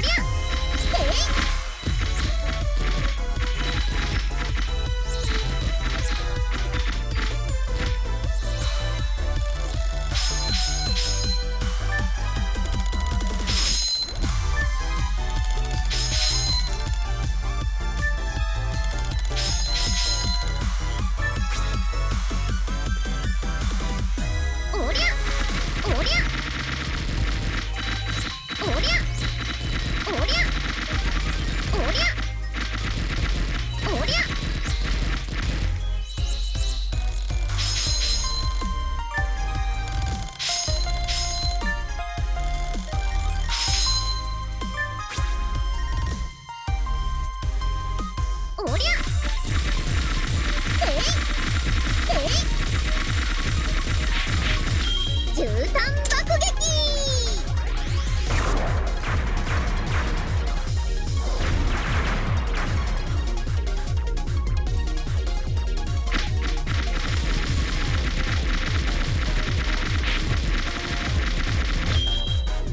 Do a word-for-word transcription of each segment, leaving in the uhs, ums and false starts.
りゃしてい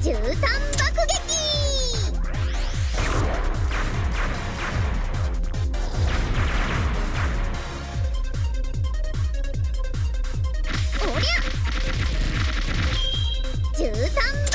じゅうさん